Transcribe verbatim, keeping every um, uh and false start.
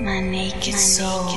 My naked soul.